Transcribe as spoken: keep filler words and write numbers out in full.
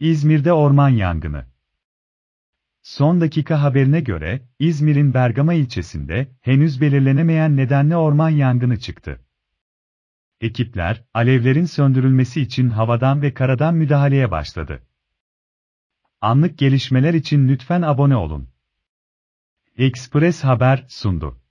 İzmir'de orman yangını. Son dakika haberine göre, İzmir'in Bergama ilçesinde henüz belirlenemeyen nedenle orman yangını çıktı. Ekipler, alevlerin söndürülmesi için havadan ve karadan müdahaleye başladı. Anlık gelişmeler için lütfen abone olun. Ekspress Haber sundu.